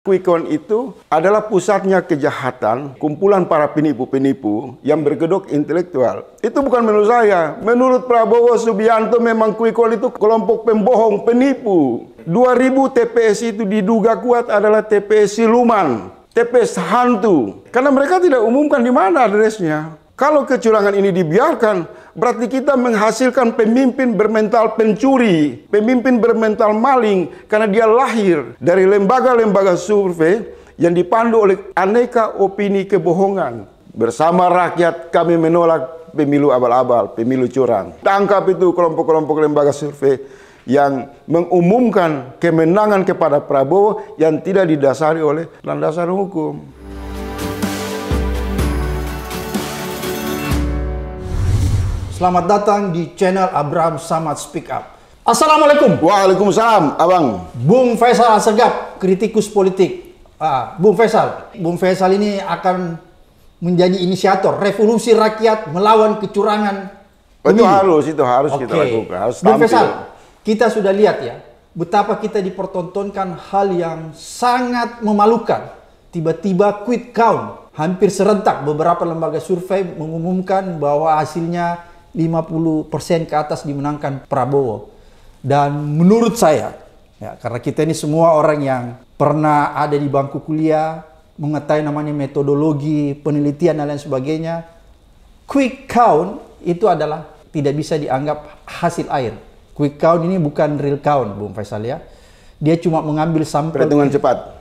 Quick count itu adalah pusatnya kejahatan, kumpulan para penipu-penipu yang berkedok intelektual. Itu bukan menurut saya. Menurut Prabowo Subianto memang quick count itu kelompok pembohong, penipu. 2000 TPS itu diduga kuat adalah TPS siluman, TPS hantu. Karena mereka tidak umumkan di mana addressnya. Kalau kecurangan ini dibiarkan, berarti kita menghasilkan pemimpin bermental pencuri, pemimpin bermental maling, karena dia lahir dari lembaga-lembaga survei yang dipandu oleh aneka opini kebohongan. Bersama rakyat kami menolak pemilu abal-abal, pemilu curang. Tangkap itu kelompok-kelompok lembaga survei yang mengumumkan kemenangan kepada Prabowo yang tidak didasari oleh landasan hukum. Selamat datang di channel Abraham Samad Speak Up. Assalamualaikum. Waalaikumsalam, Abang. Bung Faisal Assegaf, kritikus politik. Bung Faisal ini akan menjadi inisiator revolusi rakyat melawan kecurangan. Itu harus okay. Kita lakukan. Bung Faisal, kita sudah lihat ya betapa kita dipertontonkan hal yang sangat memalukan. Tiba-tiba quick count, hampir serentak beberapa lembaga survei mengumumkan bahwa hasilnya 50% ke atas dimenangkan Prabowo. Dan menurut saya, ya, karena kita ini semua orang yang pernah ada di bangku kuliah, mengetahui namanya metodologi, penelitian dan lain sebagainya, quick count itu adalah tidak bisa dianggap hasil air. Quick count ini bukan real count, Bung Faisal ya. Dia cuma mengambil sampel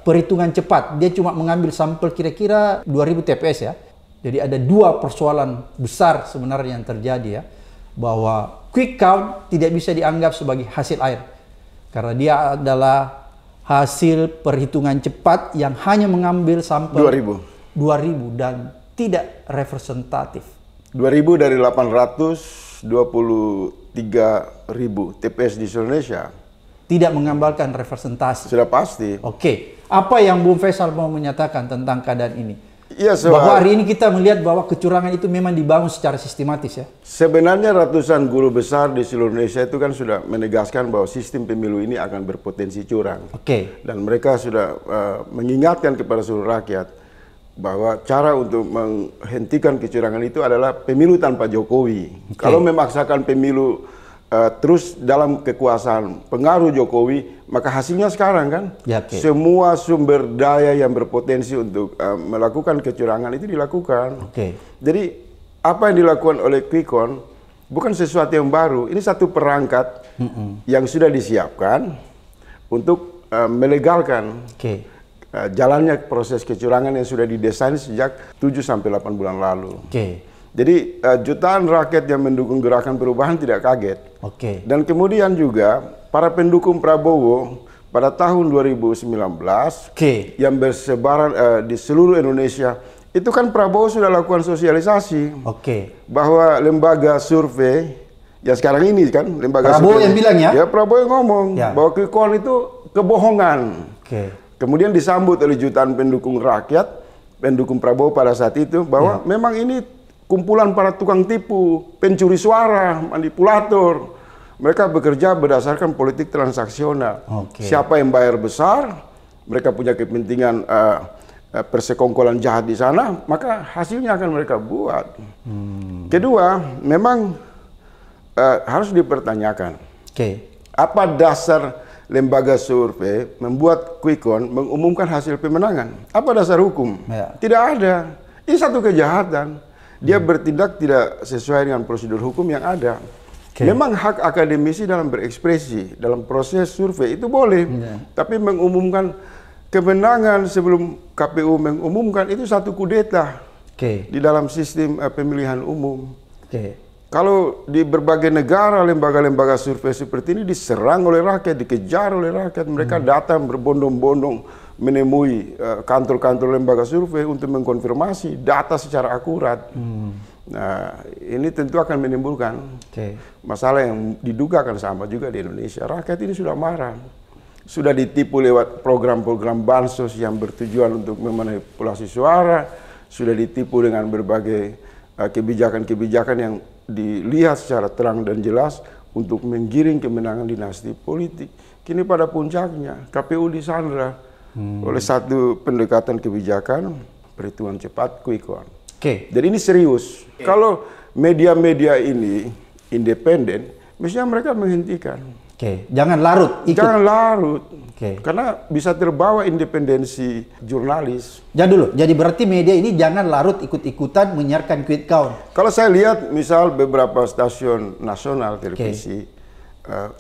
perhitungan cepat. Dia cuma mengambil sampel kira-kira 2000 TPS ya. Jadi ada dua persoalan besar sebenarnya yang terjadi ya, bahwa quick count tidak bisa dianggap sebagai hasil air karena dia adalah hasil perhitungan cepat yang hanya mengambil sampel 2000 dan tidak representatif. 2000 dari 823.000 TPS di Indonesia tidak menggambarkan representasi. Sudah pasti. Oke, apa yang Bung Faisal mau menyatakan tentang keadaan ini? Ya, bahwa hari ini kita melihat bahwa kecurangan itu memang dibangun secara sistematis ya. Sebenarnya ratusan guru besar di seluruh Indonesia itu kan sudah menegaskan bahwa sistem pemilu ini akan berpotensi curang. Oke. Dan mereka sudah mengingatkan kepada seluruh rakyat bahwa cara untuk menghentikan kecurangan itu adalah pemilu tanpa Jokowi. Kalau memaksakan pemilu terus dalam kekuasaan pengaruh Jokowi, maka hasilnya sekarang kan semua sumber daya yang berpotensi untuk melakukan kecurangan itu dilakukan. Jadi apa yang dilakukan oleh quick count bukan sesuatu yang baru. Ini satu perangkat yang sudah disiapkan untuk melegalkan jalannya proses kecurangan yang sudah didesain sejak 7-8 bulan lalu. Jadi jutaan rakyat yang mendukung gerakan perubahan tidak kaget. Dan kemudian juga para pendukung Prabowo pada tahun 2019 yang bersebaran di seluruh Indonesia, itu kan Prabowo sudah lakukan sosialisasi bahwa lembaga survei ya sekarang ini kan lembaga Prabowo survei, yang bilang ya, Prabowo yang ngomong bahwa quick count itu kebohongan. Kemudian disambut oleh jutaan pendukung rakyat, pendukung Prabowo pada saat itu bahwa memang ini kumpulan para tukang tipu, pencuri suara, manipulator. Mereka bekerja berdasarkan politik transaksional. Siapa yang bayar besar, mereka punya kepentingan persekongkolan jahat di sana, maka hasilnya akan mereka buat. Kedua, memang harus dipertanyakan. Apa dasar lembaga survei membuat quick count mengumumkan hasil pemenangan? Apa dasar hukum? Tidak ada. Ini satu kejahatan. Dia bertindak tidak sesuai dengan prosedur hukum yang ada. Memang hak akademisi dalam berekspresi, dalam proses survei itu boleh. Tapi mengumumkan kemenangan sebelum KPU mengumumkan itu satu kudeta di dalam sistem pemilihan umum. Kalau di berbagai negara lembaga-lembaga survei seperti ini diserang oleh rakyat, dikejar oleh rakyat. Mereka datang berbondong-bondong menemui kantor-kantor lembaga survei untuk mengkonfirmasi data secara akurat. Nah, ini tentu akan menimbulkan masalah yang diduga akan sama juga di Indonesia. Rakyat ini sudah marah, sudah ditipu lewat program-program bansos yang bertujuan untuk memanipulasi suara, sudah ditipu dengan berbagai kebijakan-kebijakan yang dilihat secara terang dan jelas untuk menggiring kemenangan dinasti politik. Kini pada puncaknya KPU disandra, oleh satu pendekatan kebijakan perhitungan cepat, quick count. Oke. Jadi ini serius. Okay. Kalau media-media ini independen, mestinya mereka menghentikan. Oke, jangan larut. Ikut. Jangan larut. Oke. Karena bisa terbawa independensi jurnalis. Jadi dulu, jadi berarti media ini jangan larut ikut-ikutan menyiarkan quick count. Kalau saya lihat misal beberapa stasiun nasional televisi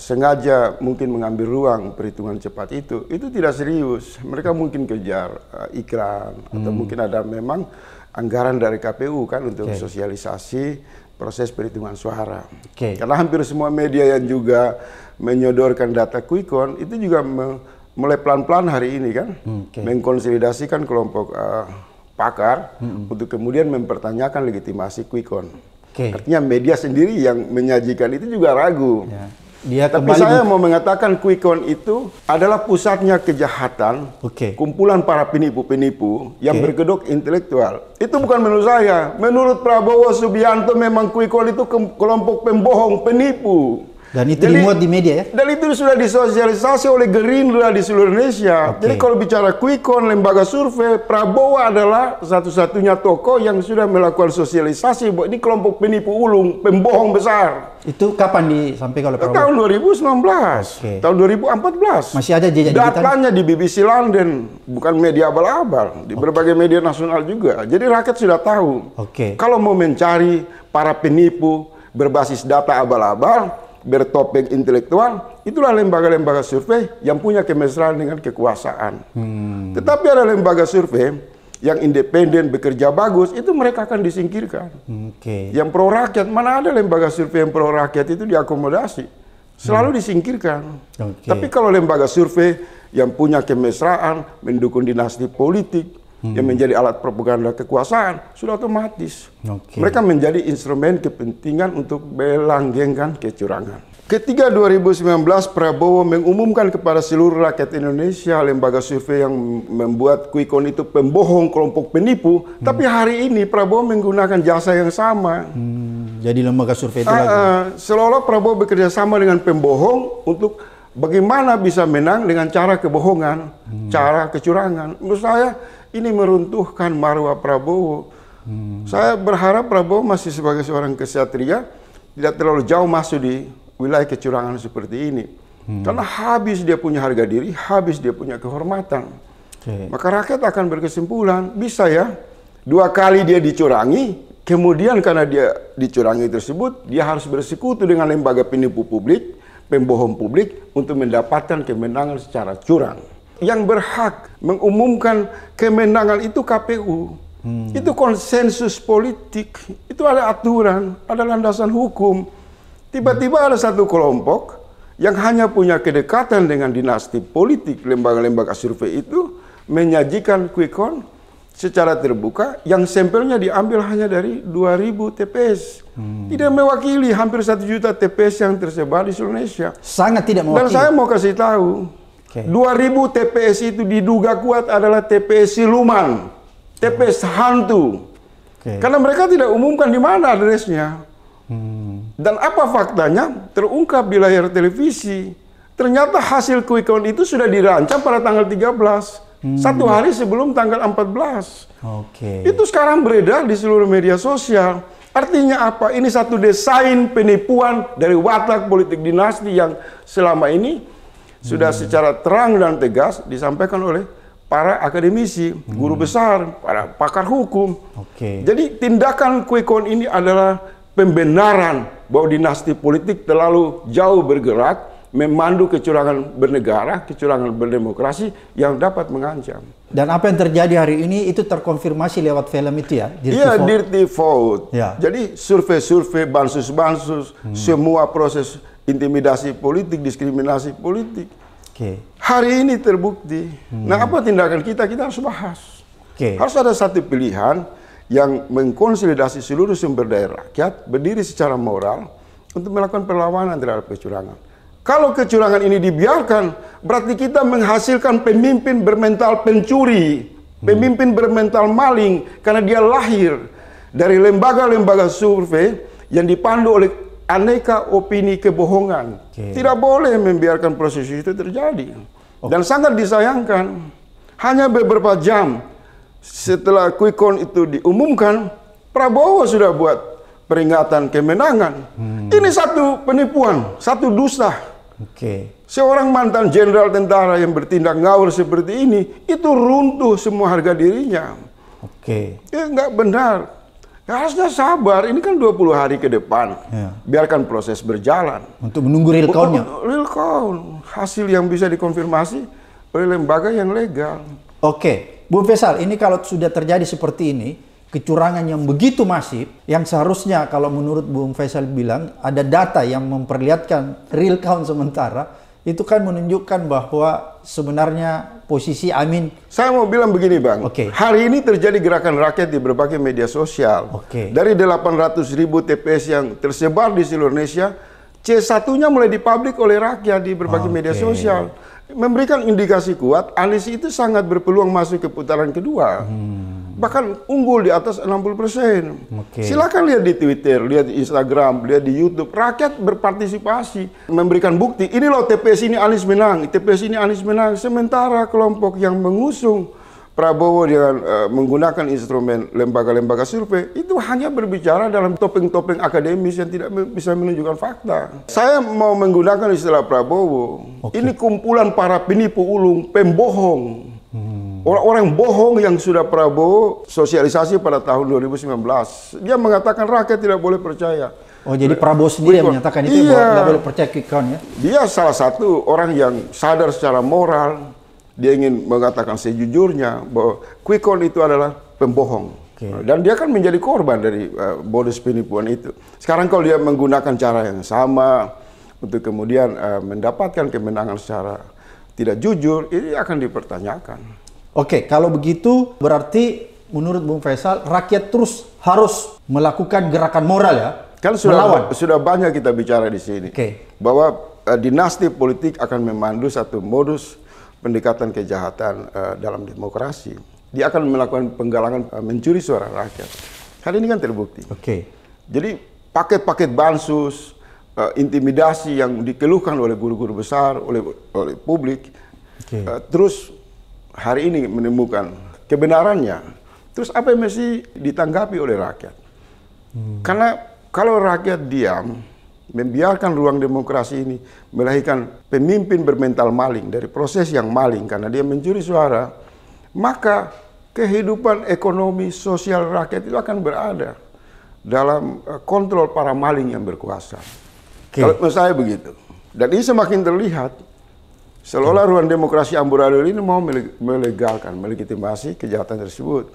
sengaja mungkin mengambil ruang perhitungan cepat itu tidak serius. Mereka mungkin kejar iklan atau mungkin ada memang anggaran dari KPU kan untuk sosialisasi proses perhitungan suara. Karena hampir semua media yang juga menyodorkan data quick count itu juga mulai pelan-pelan hari ini kan, mengkonsolidasikan kelompok pakar untuk kemudian mempertanyakan legitimasi quick count. Artinya media sendiri yang menyajikan itu juga ragu. Dia tapi saya mau mengatakan quick count itu adalah pusatnya kejahatan, kumpulan para penipu-penipu yang berkedok intelektual. Itu bukan menurut saya. Menurut Prabowo Subianto memang quick count itu kelompok pembohong, penipu. Dan itu dimuat di media ya? Dan itu sudah disosialisasi oleh Gerindra di seluruh Indonesia. Jadi kalau bicara quick count, lembaga survei, Prabowo adalah satu-satunya tokoh yang sudah melakukan sosialisasi bahwa ini kelompok penipu ulung, pembohong besar. Itu kapan disampaikan oleh Prabowo? Tahun 2019, tahun 2014. Masih ada jejak digital? Datanya di BBC London, bukan media abal-abal, di berbagai media nasional juga. Jadi rakyat sudah tahu. Kalau mau mencari para penipu berbasis data abal-abal, bertopik intelektual, itulah lembaga-lembaga survei yang punya kemesraan dengan kekuasaan. Tetapi ada lembaga survei yang independen bekerja bagus, itu mereka akan disingkirkan. Yang pro rakyat, mana ada lembaga survei yang pro rakyat itu diakomodasi, selalu disingkirkan. Tapi kalau lembaga survei yang punya kemesraan, mendukung dinasti politik, yang menjadi alat propaganda kekuasaan, sudah otomatis. Mereka menjadi instrumen kepentingan untuk melanggengkan kecurangan. Ketika 2019 Prabowo mengumumkan kepada seluruh rakyat Indonesia lembaga survei yang membuat quick count itu pembohong, kelompok penipu, tapi hari ini Prabowo menggunakan jasa yang sama. Jadi lembaga survei itu lagi. Seolah-olah Prabowo bekerja sama dengan pembohong untuk bagaimana bisa menang dengan cara kebohongan, cara kecurangan. Menurut saya ini meruntuhkan marwah Prabowo. Saya berharap Prabowo masih sebagai seorang kesatria tidak terlalu jauh masuk di wilayah kecurangan seperti ini. Karena habis dia punya harga diri, habis dia punya kehormatan. Maka rakyat akan berkesimpulan, bisa ya, 2 kali dia dicurangi, kemudian karena dia dicurangi tersebut, dia harus bersekutu dengan lembaga penipu publik, pembohong publik untuk mendapatkan kemenangan secara curang. Yang berhak mengumumkan kemenangan itu KPU. Itu konsensus politik, itu ada aturan, ada landasan hukum. Tiba-tiba ada satu kelompok yang hanya punya kedekatan dengan dinasti politik, lembaga-lembaga survei itu menyajikan quick count secara terbuka yang sampelnya diambil hanya dari 2.000 TPS. Tidak mewakili hampir 1 juta TPS yang tersebar di seluruh Indonesia. Sangat tidak mewakili. Dan saya mau kasih tahu, 2.000 TPS itu diduga kuat adalah TPS siluman, TPS hantu. Karena mereka tidak umumkan di mana addressnya. Dan apa faktanya? Terungkap di layar televisi. Ternyata hasil quick count itu sudah dirancang pada tanggal 13. 1 hari sebelum tanggal 14. Itu sekarang beredar di seluruh media sosial. Artinya apa? Ini satu desain penipuan dari watak politik dinasti yang selama ini sudah secara terang dan tegas disampaikan oleh para akademisi, guru besar, para pakar hukum. Jadi tindakan quick count ini adalah pembenaran bahwa dinasti politik terlalu jauh bergerak, memandu kecurangan bernegara, kecurangan berdemokrasi yang dapat mengancam. Dan apa yang terjadi hari ini itu terkonfirmasi lewat film itu ya? Iya, Dirty Vote. Jadi survei-survei, bansus-bansus, semua proses intimidasi politik, diskriminasi politik. Hari ini terbukti. Nah, apa tindakan kita? Kita harus bahas. Harus ada satu pilihan yang mengkonsolidasi seluruh sumber daya rakyat, berdiri secara moral untuk melakukan perlawanan terhadap kecurangan. Kalau kecurangan ini dibiarkan, berarti kita menghasilkan pemimpin bermental pencuri, pemimpin bermental maling, karena dia lahir dari lembaga-lembaga survei yang dipandu oleh aneka opini kebohongan. Tidak boleh membiarkan proses itu terjadi. Dan sangat disayangkan Hanya beberapa jam setelah quick count itu diumumkan, Prabowo sudah buat peringatan kemenangan. Ini satu penipuan, satu dusta. Seorang mantan jenderal tentara yang bertindak ngawur seperti ini, itu runtuh semua harga dirinya. Ya, nggak benar. Ya, harusnya sabar, ini kan 20 hari ke depan. Biarkan proses berjalan. Untuk menunggu real count-nya? Real count. Hasil yang bisa dikonfirmasi oleh lembaga yang legal. Bu Faisal, ini kalau sudah terjadi seperti ini, kecurangan yang begitu masif, yang seharusnya kalau menurut Bung Faisal bilang, ada data yang memperlihatkan real count sementara, itu kan menunjukkan bahwa sebenarnya posisi Amin. Saya mau bilang begini, Bang. Hari ini terjadi gerakan rakyat di berbagai media sosial. Dari 800.000 TPS yang tersebar di seluruh Indonesia, C1-nya mulai dipublik oleh rakyat di berbagai media sosial. Memberikan indikasi kuat, Anies itu sangat berpeluang masuk ke putaran kedua. Bahkan unggul di atas 60%. Silakan lihat di Twitter, lihat di Instagram, lihat di Youtube. Rakyat berpartisipasi, memberikan bukti. Ini loh TPS ini Anies menang, TPS ini Anies menang. Sementara kelompok yang mengusung Prabowo dengan menggunakan instrumen lembaga-lembaga survei, itu hanya berbicara dalam topeng-topeng akademis yang tidak bisa menunjukkan fakta. Saya mau menggunakan istilah Prabowo. Ini kumpulan para penipu ulung, pembohong. Orang-orang bohong yang sudah Prabowo sosialisasi pada tahun 2019. Dia mengatakan rakyat tidak boleh percaya. Jadi Prabowo sendiri yang menyatakan itu bahwa tidak boleh percaya quick count, ya? Dia salah satu orang yang sadar secara moral. Dia ingin mengatakan sejujurnya bahwa quick count itu adalah pembohong. Dan dia kan menjadi korban dari modus penipuan itu. Sekarang kalau dia menggunakan cara yang sama untuk kemudian mendapatkan kemenangan secara tidak jujur, ini akan dipertanyakan. Kalau begitu berarti menurut Bung Faisal, rakyat terus harus melakukan gerakan moral, ya? Kan sudah banyak kita bicara di sini bahwa dinasti politik akan memandu satu modus pendekatan kejahatan dalam demokrasi. Dia akan melakukan penggalangan mencuri suara rakyat. Hal ini kan terbukti. Jadi paket-paket bansos, intimidasi yang dikeluhkan oleh guru-guru besar, oleh publik, terus hari ini menemukan kebenarannya. Terus apa yang mesti ditanggapi oleh rakyat? Karena kalau rakyat diam, membiarkan ruang demokrasi ini melahirkan pemimpin bermental maling dari proses yang maling karena dia mencuri suara, maka kehidupan ekonomi sosial rakyat itu akan berada dalam kontrol para maling yang berkuasa. Kalau menurut saya begitu. Dan ini semakin terlihat, seolah ruang demokrasi amburadul ini mau melegalkan, melegitimasi kejahatan tersebut.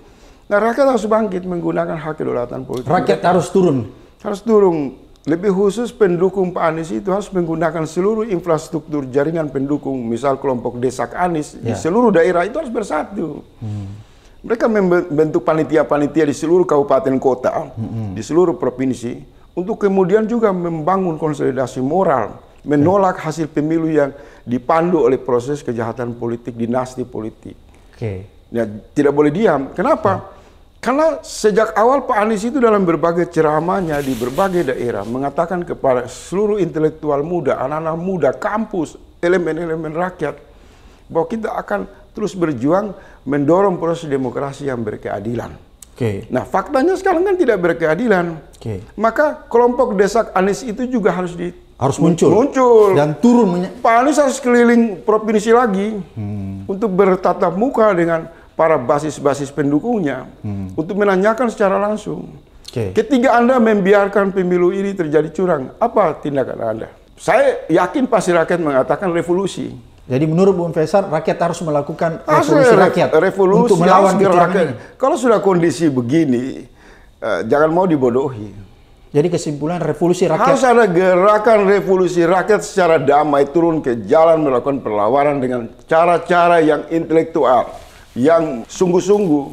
Nah, rakyat harus bangkit menggunakan hak kedaulatan politik. Rakyat harus turun? Harus turun. Lebih khusus pendukung Pak Anies itu harus menggunakan seluruh infrastruktur jaringan pendukung, misal kelompok desak Anies, di seluruh daerah itu harus bersatu. Mereka membentuk panitia-panitia di seluruh kabupaten kota, di seluruh provinsi, untuk kemudian juga membangun konsolidasi moral, menolak hasil pemilu yang dipandu oleh proses kejahatan politik, dinasti politik. Ya, tidak boleh diam. Kenapa? Karena sejak awal Pak Anies itu dalam berbagai ceramahnya di berbagai daerah mengatakan kepada seluruh intelektual muda, anak-anak muda, kampus, elemen-elemen rakyat, bahwa kita akan terus berjuang mendorong proses demokrasi yang berkeadilan. Nah, faktanya sekarang kan tidak berkeadilan. Maka kelompok desak Anies itu juga harus muncul dan turun. Pak Anies harus keliling provinsi lagi untuk bertatap muka dengan para basis-basis pendukungnya untuk menanyakan secara langsung. Ketika Anda membiarkan pemilu ini terjadi curang, apa tindakan Anda? Saya yakin pasti rakyat mengatakan revolusi. Jadi menurut Bung Faisal, rakyat harus melakukan revolusi rakyat untuk melawan kecurangan ini. Kalau sudah kondisi begini, jangan mau dibodohi. Jadi kesimpulan revolusi rakyat. Harus ada gerakan revolusi rakyat secara damai, turun ke jalan melakukan perlawanan dengan cara-cara yang intelektual, yang sungguh-sungguh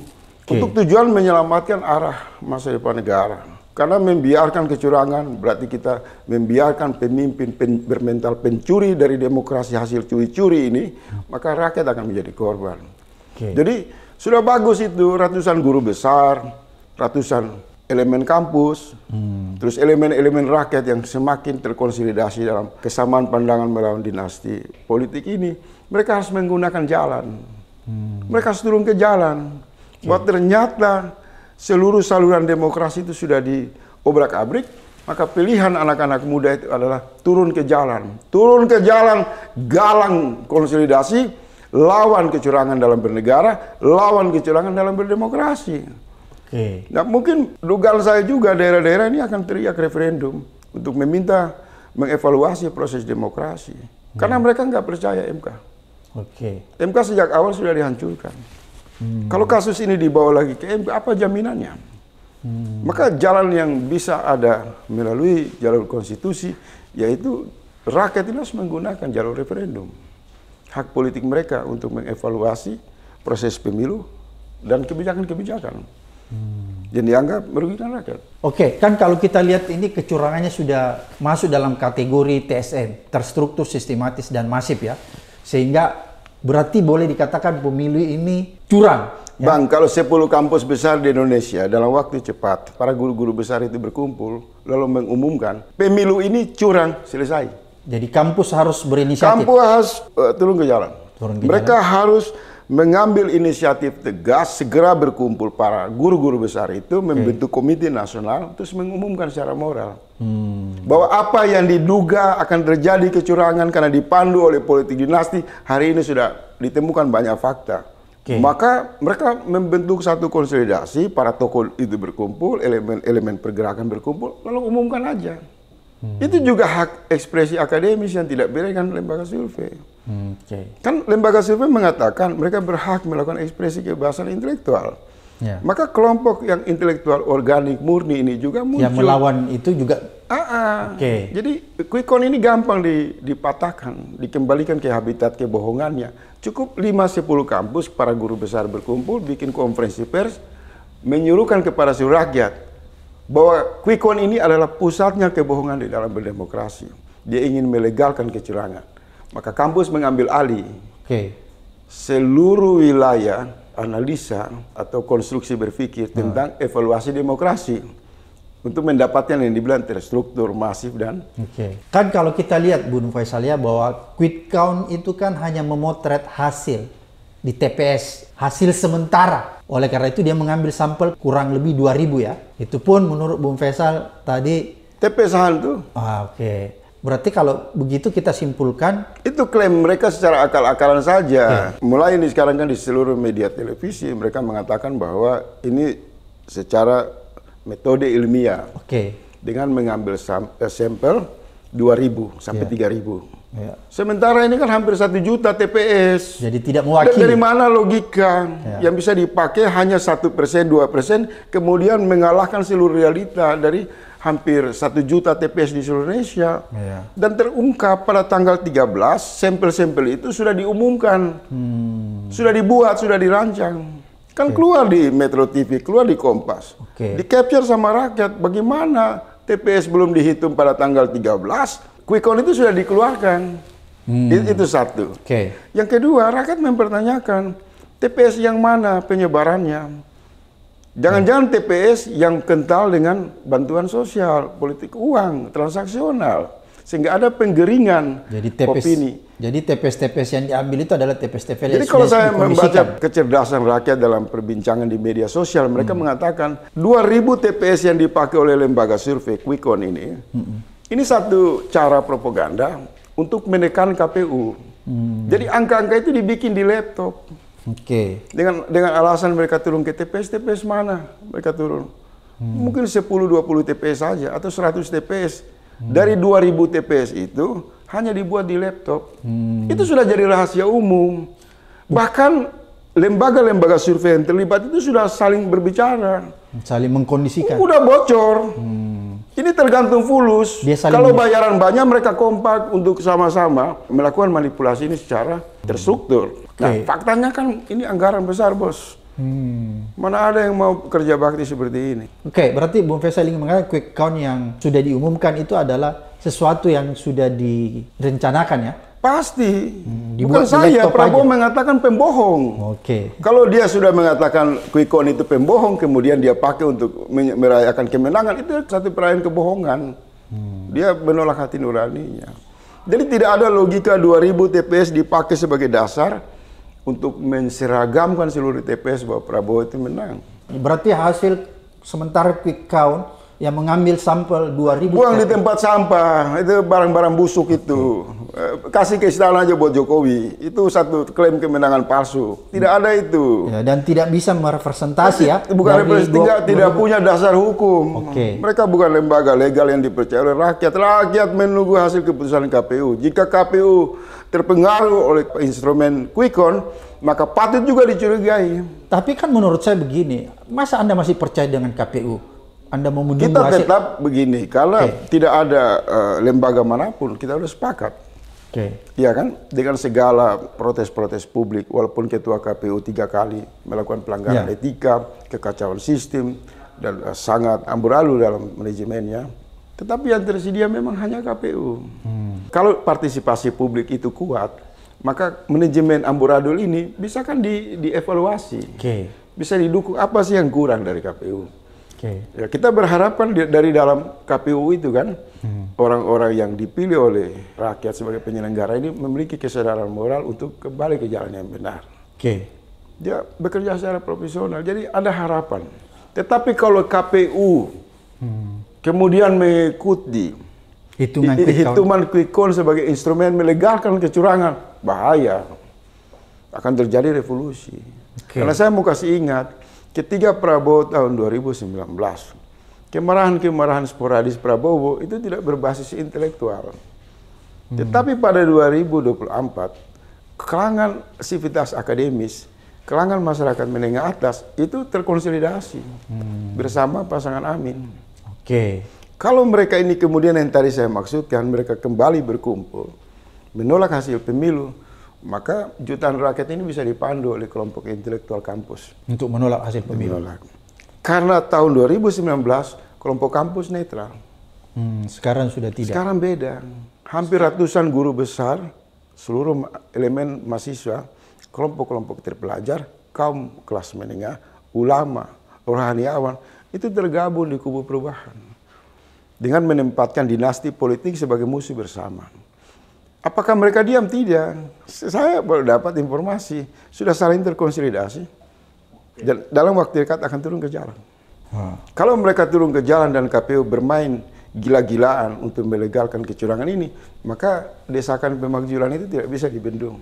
untuk tujuan menyelamatkan arah masa depan negara. Karena membiarkan kecurangan berarti kita membiarkan pemimpin bermental pencuri dari demokrasi hasil curi-curi ini, maka rakyat akan menjadi korban. Jadi sudah bagus itu, ratusan guru besar, ratusan elemen kampus, terus elemen-elemen rakyat yang semakin terkonsolidasi dalam kesamaan pandangan melawan dinasti politik ini, mereka harus menggunakan jalan. Mereka turun ke jalan. Bahwa ternyata seluruh saluran demokrasi itu sudah diobrak-abrik, maka pilihan anak-anak muda itu adalah turun ke jalan. Turun ke jalan, galang konsolidasi, lawan kecurangan dalam bernegara, lawan kecurangan dalam berdemokrasi. Okay. Nah, mungkin dugaan saya juga daerah-daerah ini akan teriak referendum untuk meminta mengevaluasi proses demokrasi. Karena mereka nggak percaya MK. Okay. MK sejak awal sudah dihancurkan. Kalau kasus ini dibawa lagi ke MK, apa jaminannya? Maka jalan yang bisa ada melalui jalur konstitusi, yaitu rakyat itu harus menggunakan jalur referendum. Hak politik mereka untuk mengevaluasi proses pemilu dan kebijakan-kebijakan. Yang dianggap merugikan rakyat. Oke, kan kalau kita lihat ini kecurangannya sudah masuk dalam kategori TSN, terstruktur, sistematis, dan masif ya. Sehingga berarti boleh dikatakan pemilu ini curang. Ya? Bang, kalau 10 kampus besar di Indonesia dalam waktu cepat, para guru-guru besar itu berkumpul, lalu mengumumkan, pemilu ini curang, selesai. Jadi kampus harus berinisiatif? Kampus harus turun ke jalan. Mereka harus mengambil inisiatif tegas, segera berkumpul para guru-guru besar itu, membentuk komite nasional, terus mengumumkan secara moral. Bahwa apa yang diduga akan terjadi kecurangan karena dipandu oleh politik dinasti, hari ini sudah ditemukan banyak fakta. Maka mereka membentuk satu konsolidasi, para tokoh itu berkumpul, elemen-elemen pergerakan berkumpul, lalu umumkan aja. Itu juga hak ekspresi akademis yang tidak berikan lembaga survei. Kan lembaga survei mengatakan mereka berhak melakukan ekspresi kebebasan intelektual. Maka kelompok yang intelektual organik murni ini juga muncul. Yang melawan itu juga. Jadi quick count ini gampang dipatahkan, dikembalikan ke habitat kebohongannya. Cukup 5-10 kampus para guru besar berkumpul, bikin konferensi pers, menyuruhkan kepada seluruh rakyat bahwa quick count ini adalah pusatnya kebohongan di dalam berdemokrasi. Dia ingin melegalkan kecurangan. Maka kampus mengambil alih. Seluruh wilayah analisa atau konstruksi berpikir tentang evaluasi demokrasi untuk mendapatkan yang dibilang terstruktur, masif dan... Kan kalau kita lihat, Bung Faisal, ya, bahwa quick count itu kan hanya memotret hasil di TPS, hasil sementara. Oleh karena itu dia mengambil sampel kurang lebih 2000 ya. Itu pun menurut Bung Faisal tadi TPS hal itu. Berarti kalau begitu kita simpulkan itu klaim mereka secara akal-akalan saja. Mulai ini sekarang kan di seluruh media televisi mereka mengatakan bahwa ini secara metode ilmiah. Dengan mengambil sampel 2000 sampai 3000. Sementara ini kan hampir 1 juta TPS. Jadi tidak mewakili. Dari mana logika yang bisa dipakai hanya 1%, 2%, kemudian mengalahkan seluruh realita dari hampir 1 juta TPS di seluruh Indonesia. Dan terungkap pada tanggal 13, sampel-sampel itu sudah diumumkan, sudah dibuat, sudah dirancang. Kan keluar di Metro TV, keluar di Kompas, di-capture sama rakyat. Bagaimana TPS belum dihitung pada tanggal 13? Quick count itu sudah dikeluarkan. Itu satu. Yang kedua, rakyat mempertanyakan TPS yang mana penyebarannya. Jangan-jangan TPS yang kental dengan bantuan sosial, politik uang, transaksional, sehingga ada penggeringan opini. Jadi TPS-TPS yang diambil itu adalah TPS-TPS. Jadi kalau saya membaca kecerdasan rakyat dalam perbincangan di media sosial, mereka mengatakan 2000 TPS yang dipakai oleh lembaga survei quick count ini. Ini satu cara propaganda untuk menekan KPU. Jadi angka-angka itu dibikin di laptop. Dengan alasan mereka turun ke TPS, TPS mana mereka turun? Mungkin 10-20 TPS saja atau 100 TPS. Dari 2000 TPS itu hanya dibuat di laptop. Itu sudah jadi rahasia umum. Bahkan lembaga-lembaga survei yang terlibat itu sudah saling berbicara. Saling mengkondisikan. Udah bocor. Ini tergantung fulus. Kalau bayaran banyak, mereka kompak untuk sama-sama melakukan manipulasi ini secara terstruktur. Nah, faktanya kan ini anggaran besar, Bos. Mana ada yang mau kerja bakti seperti ini? Berarti Bung Faisal ingin mengatakan quick count yang sudah diumumkan itu adalah sesuatu yang sudah direncanakan ya? Pasti. Bukan saya, Prabowo mengatakan pembohong. Kalau dia sudah mengatakan quick count itu pembohong, kemudian dia pakai untuk merayakan kemenangan, itu satu perayaan kebohongan. Dia menolak hati nuraninya. Jadi tidak ada logika 2000 TPS dipakai sebagai dasar untuk menseragamkan seluruh TPS bahwa Prabowo itu menang. Berarti hasil sementara quick count yang mengambil sampel 2000 buang di tempat sampah, itu barang-barang busuk itu. Kasih ke istana aja buat Jokowi. Itu satu klaim kemenangan palsu. Tidak ada itu. Ya, dan tidak bisa merepresentasi ya. Bukan representasi, tidak punya dasar hukum. Okay. Mereka bukan lembaga legal yang dipercaya oleh rakyat. Rakyat menunggu hasil keputusan KPU. Jika KPU terpengaruh oleh instrumen quick count, maka patut juga dicurigai. Tapi kan menurut saya begini, masa Anda masih percaya dengan KPU? Anda mau menunggu hasil? Kita tetap begini, karena tidak ada lembaga manapun, kita sudah sepakat. Iya kan? Dengan segala protes-protes publik, walaupun ketua KPU 3 kali melakukan pelanggaran etika, kekacauan sistem, dan sangat amburadul dalam manajemennya. Tetapi yang tersedia memang hanya KPU. Kalau partisipasi publik itu kuat, maka manajemen amburadul ini bisa kan dievaluasi. Bisa didukung, apa sih yang kurang dari KPU? Ya, kita berharapkan dari dalam KPU itu kan orang-orang yang dipilih oleh rakyat sebagai penyelenggara ini memiliki kesadaran moral untuk kembali ke jalan yang benar. Dia bekerja secara profesional, jadi ada harapan. Tetapi kalau KPU kemudian mengikuti hitungan quick count sebagai instrumen melegalkan kecurangan, bahaya, akan terjadi revolusi. Karena saya mau kasih ingat, ketika Prabowo tahun 2019, kemarahan-kemarahan sporadis Prabowo itu tidak berbasis intelektual. Tetapi pada 2024, kalangan sivitas akademis, kalangan masyarakat menengah atas itu terkonsolidasi bersama pasangan Amin. Kalau mereka ini kemudian yang tadi saya maksudkan, mereka kembali berkumpul, menolak hasil pemilu, maka jutaan rakyat ini bisa dipandu oleh kelompok intelektual kampus untuk menolak hasil pemilu. Karena tahun 2019 kelompok kampus netral. Sekarang sudah tidak. Sekarang beda. Hampir ratusan guru besar, seluruh elemen mahasiswa, kelompok-kelompok terpelajar, kaum kelas menengah, ulama, rohaniawan itu tergabung di kubu perubahan dengan menempatkan dinasti politik sebagai musuh bersama. Apakah mereka diam? Tidak. Saya baru dapat informasi sudah saling terkonsolidasi dan dalam waktu dekat akan turun ke jalan. Kalau mereka turun ke jalan dan KPU bermain gila-gilaan untuk melegalkan kecurangan ini, maka desakan pemakzulan itu tidak bisa dibendung.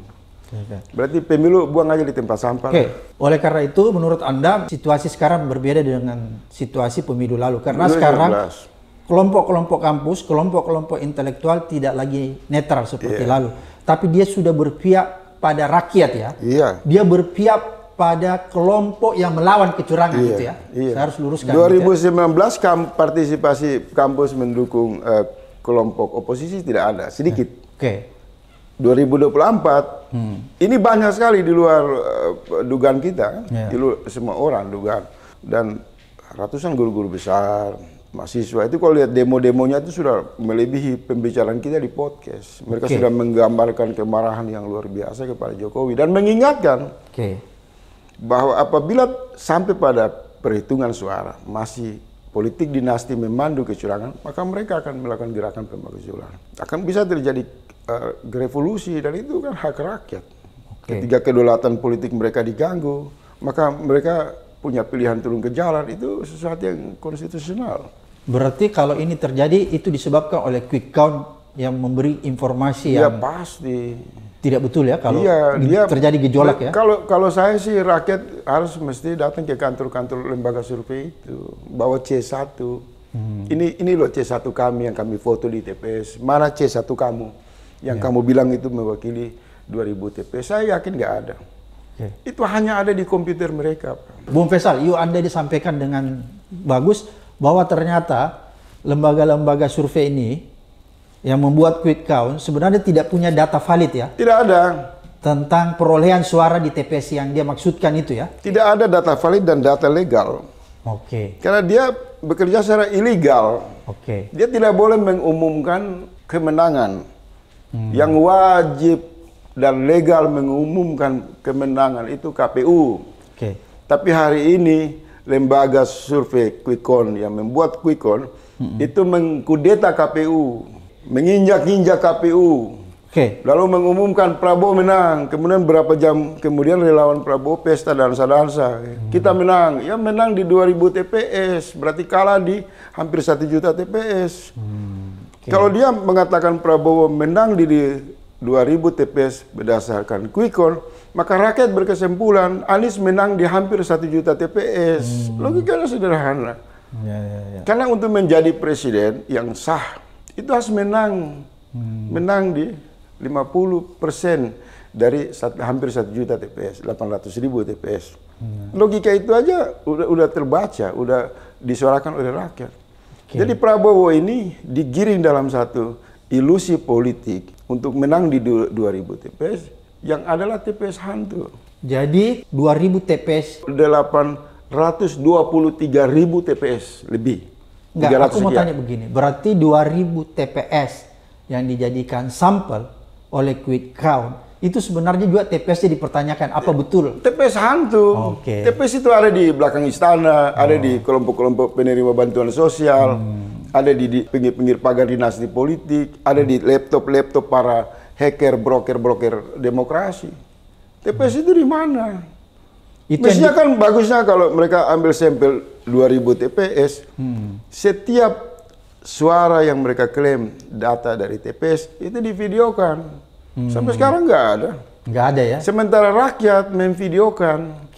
Berarti pemilu buang aja di tempat sampah. Oleh karena itu, menurut Anda situasi sekarang berbeda dengan situasi pemilu lalu karena sekarang kelompok-kelompok kampus, kelompok-kelompok intelektual tidak lagi netral seperti lalu. Tapi dia sudah berpihak pada rakyat ya. Dia berpihak pada kelompok yang melawan kecurangan gitu ya. Saya harus luruskan. 2019 ya. Partisipasi kampus mendukung kelompok oposisi tidak ada, sedikit. 2024 ini banyak sekali di luar dugaan kita, di luar semua orang dugaan. Dan ratusan guru-guru besar, mahasiswa itu kalau lihat demo-demonya itu sudah melebihi pembicaraan kita di podcast. Mereka sudah menggambarkan kemarahan yang luar biasa kepada Jokowi dan mengingatkan bahwa apabila sampai pada perhitungan suara masih politik dinasti memandu kecurangan, maka mereka akan melakukan gerakan pemakzulan. Akan bisa terjadi revolusi dan itu kan hak rakyat. Ketika kedaulatan politik mereka diganggu, maka mereka punya pilihan turun ke jalan, itu sesuatu yang konstitusional. Berarti kalau ini terjadi, itu disebabkan oleh quick count yang memberi informasi yang pasti tidak betul ya kalau terjadi gejolak ya. Kalau saya sih rakyat harus mesti datang ke kantor-kantor lembaga survei itu, bawa C1. Ini loh C1 kami yang kami foto di TPS. Mana C1 kamu yang kamu bilang itu mewakili 2000 TPS? Saya yakin nggak ada. Itu hanya ada di komputer mereka. Bung Faisal, Anda disampaikan dengan bagus bahwa ternyata lembaga-lembaga survei ini yang membuat quick count sebenarnya tidak punya data valid ya? Tidak ada. Tentang perolehan suara di TPS yang dia maksudkan itu ya? Tidak ada data valid dan data legal. Karena dia bekerja secara ilegal. Dia tidak boleh mengumumkan kemenangan yang wajib dan legal mengumumkan kemenangan itu KPU. Tapi hari ini lembaga survei quick count yang membuat quick count itu mengkudeta KPU, menginjak-injak KPU. Lalu mengumumkan Prabowo menang, kemudian berapa jam kemudian relawan Prabowo pesta dansa-dansa. Kita menang, ya menang di 2000 TPS, berarti kalah di hampir 1 juta TPS. Kalau dia mengatakan Prabowo menang di 2000 TPS berdasarkan quick count, maka rakyat berkesimpulan Anies menang di hampir 1 juta TPS. Logikanya sederhana. Karena untuk menjadi presiden yang sah itu harus menang, menang di 50% dari hampir 1 juta TPS, 800.000 TPS. Logika itu aja udah terbaca, udah disuarakan oleh rakyat. Jadi Prabowo ini digiring dalam satu ilusi politik untuk menang di 2000 TPS yang adalah TPS hantu. Jadi 2000 TPS 823.000 TPS lebih. Enggak, aku mau tanya begini. Berarti 2000 TPS yang dijadikan sampel oleh quick count itu sebenarnya juga TPS-nya dipertanyakan apa betul? TPS hantu. TPS itu ada di belakang istana, ada di kelompok-kelompok penerima bantuan sosial, ada di pinggir-pinggir pagar dinasti politik, ada di laptop-laptop para hacker, broker-broker demokrasi. TPS itu di mana? Mestinya kan bagusnya kalau mereka ambil sampel 2000 TPS, setiap suara yang mereka klaim data dari TPS itu divideokan. Sampai sekarang nggak ada. Nggak ada ya? Sementara rakyat memvideokan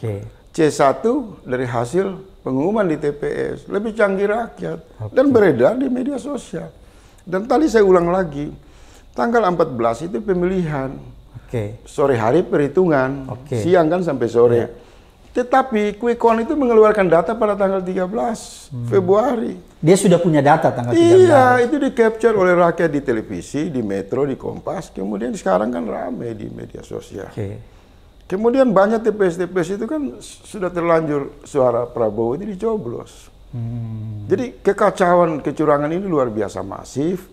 C1 dari hasil pengumuman di TPS. Lebih canggih rakyat. Dan beredar di media sosial. Dan tadi saya ulang lagi, tanggal 14 itu pemilihan. Sore hari perhitungan. Siang kan sampai sore. Tetapi quick count itu mengeluarkan data pada tanggal 13 Februari. Dia sudah punya data tanggal 13. Iya, itu di capture oleh rakyat di televisi, di Metro, di Kompas. Kemudian sekarang kan ramai di media sosial. Kemudian banyak TPS-TPS itu kan sudah terlanjur suara Prabowo itu dicoblos. Jadi kekacauan, kecurangan ini luar biasa masif.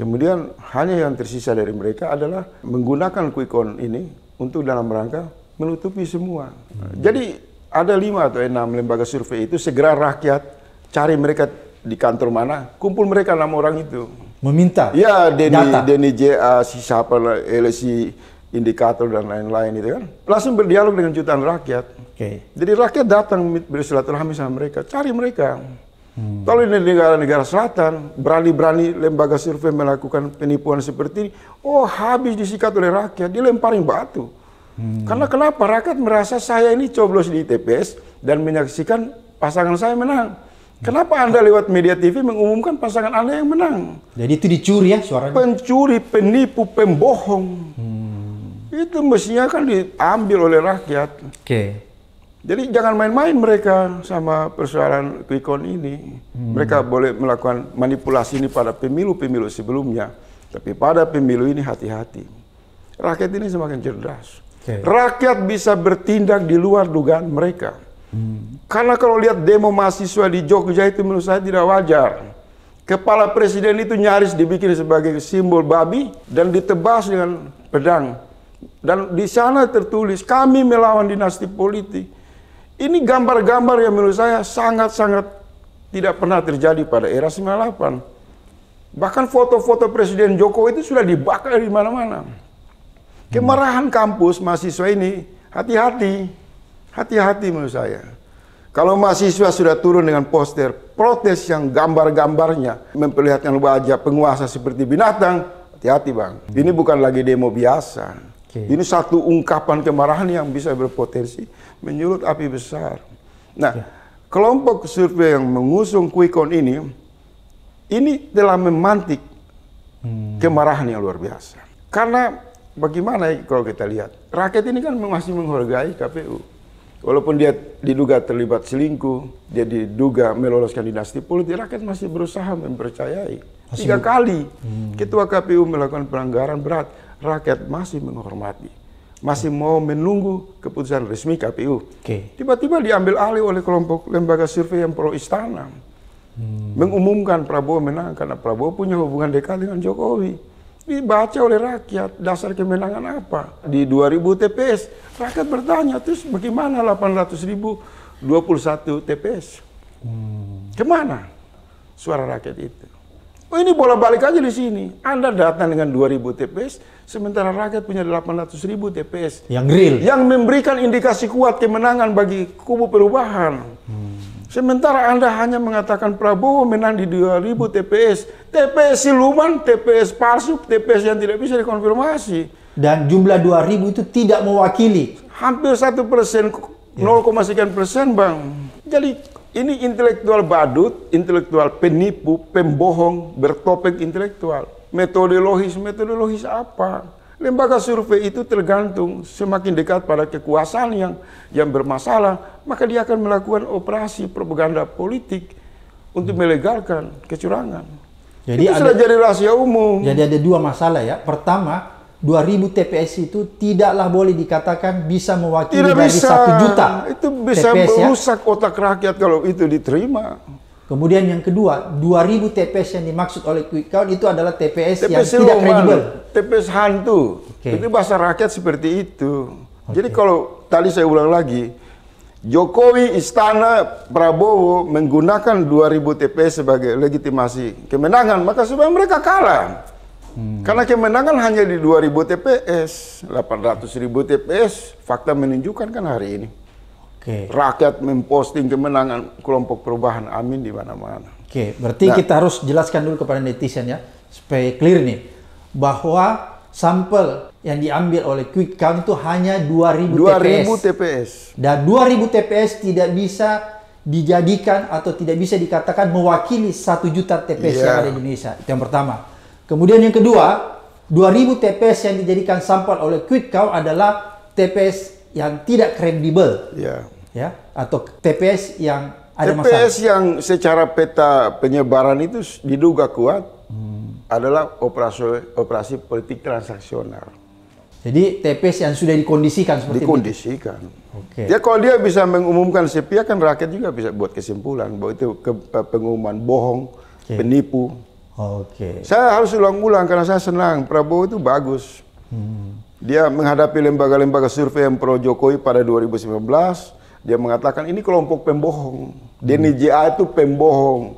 Kemudian hanya yang tersisa dari mereka adalah menggunakan quick count ini untuk dalam rangka menutupi semua. Jadi ada 5 atau 6 lembaga survei itu segera rakyat cari mereka di kantor mana, kumpul mereka 6 orang itu. Meminta. Ya, Denny JA, siapa LSI, Indikator dan lain-lain itu kan. Langsung berdialog dengan jutaan rakyat. Jadi rakyat datang bersilaturahmi sama mereka, cari mereka. Kalau di negara-negara selatan berani-berani lembaga survei melakukan penipuan seperti ini, habis disikat oleh rakyat, dilemparin batu. Karena kenapa? Rakyat merasa saya ini coblos di TPS dan menyaksikan pasangan saya menang. Kenapa Anda lewat media TV mengumumkan pasangan Anda yang menang? Jadi itu dicuri ya suaranya? Pencuri, penipu, pembohong. Itu mestinya kan diambil oleh rakyat. Jadi jangan main-main mereka sama persoalan quick count ini. Mereka boleh melakukan manipulasi ini pada pemilu-pemilu sebelumnya. Tapi pada pemilu ini hati-hati. Rakyat ini semakin cerdas. Rakyat bisa bertindak di luar dugaan mereka. Karena kalau lihat demo mahasiswa di Jogja itu menurut saya tidak wajar. Kepala presiden itu nyaris dibikin sebagai simbol babi dan ditebas dengan pedang. Dan di sana tertulis, kami melawan dinasti politik. Ini gambar-gambar yang menurut saya sangat-sangat tidak pernah terjadi pada era 98. Bahkan foto-foto Presiden Jokowi itu sudah dibakar di mana-mana. Kemarahan kampus mahasiswa ini hati-hati menurut saya. Kalau mahasiswa sudah turun dengan poster protes yang gambar-gambarnya memperlihatkan wajah penguasa seperti binatang, hati-hati bang. Ini bukan lagi demo biasa. Ini satu ungkapan kemarahan yang bisa berpotensi menyulut api besar. Nah, kelompok survei yang mengusung quick count ini telah memantik kemarahan yang luar biasa. Karena bagaimana kalau kita lihat, rakyat ini kan masih menghargai KPU. Walaupun dia diduga terlibat selingkuh, dia diduga meloloskan dinasti politik, rakyat masih berusaha mempercayai. 3 kali ketua KPU melakukan pelanggaran berat, rakyat masih menghormati. Masih mau menunggu keputusan resmi KPU. Tiba-tiba diambil alih oleh kelompok lembaga survei yang pro istana. Mengumumkan Prabowo menang karena Prabowo punya hubungan dekat dengan Jokowi. Dibaca oleh rakyat, dasar kemenangan apa? Di 2000 TPS, rakyat bertanya, terus bagaimana 800.021 TPS? Kemana suara rakyat itu? Oh ini bola balik aja di sini. Anda datang dengan 2000 TPS, Sementara rakyat punya 800.000 TPS yang real, yang memberikan indikasi kuat kemenangan bagi kubu perubahan. Sementara Anda hanya mengatakan Prabowo menang di 2.000 TPS. TPS siluman, TPS palsu, TPS yang tidak bisa dikonfirmasi. Dan jumlah 2.000 itu tidak mewakili. Hampir 1%, 0,9%, Bang. Jadi ini intelektual badut, intelektual penipu, pembohong, bertopeng intelektual. Metodologis apa? Lembaga survei itu tergantung, semakin dekat pada kekuasaan yang bermasalah, maka dia akan melakukan operasi propaganda politik untuk melegalkan kecurangan. Jadi itu sudah jadi rahasia umum. Jadi ada dua masalah ya. Pertama, 2.000 TPS itu tidaklah boleh dikatakan bisa mewakili dari 1 juta. Itu bisa TPS, merusak ya? Otak rakyat kalau itu diterima. Kemudian yang kedua, 2.000 TPS yang dimaksud oleh quick count itu adalah TPS yang tidak kredibel. TPS hantu. Okay. Itu bahasa rakyat seperti itu. Okay. Jadi kalau tadi saya ulang lagi, Jokowi, Istana, Prabowo menggunakan 2.000 TPS sebagai legitimasi kemenangan, maka supaya mereka kalah. Karena kemenangan hanya di 2.000 TPS, 800.000 TPS, fakta menunjukkan kan hari ini. Okay. Rakyat memposting kemenangan kelompok perubahan Amin di mana-mana. Oke, berarti kita harus jelaskan dulu kepada netizen ya, supaya clear nih, bahwa sampel yang diambil oleh quick count itu hanya 2.000 TPS. Dan 2.000 TPS tidak bisa dijadikan atau tidak bisa dikatakan mewakili 1 juta TPS yang ada di Indonesia. Itu yang pertama. Kemudian yang kedua, 2.000 TPS yang dijadikan sampel oleh quick count adalah TPS yang tidak kredibel. Ya, atau TPS yang ada masalah. TPS yang secara peta penyebaran itu diduga kuat adalah operasi politik transaksional. Jadi TPS yang sudah dikondisikan seperti itu? Okay. Ya, kalau dia bisa mengumumkan sepihak, kan rakyat juga bisa buat kesimpulan bahwa itu pengumuman bohong, penipu. Saya harus ulang-ulang karena saya senang, Prabowo itu bagus. Dia menghadapi lembaga-lembaga survei yang pro Jokowi pada 2019, dia mengatakan ini kelompok pembohong. Denny JA itu pembohong.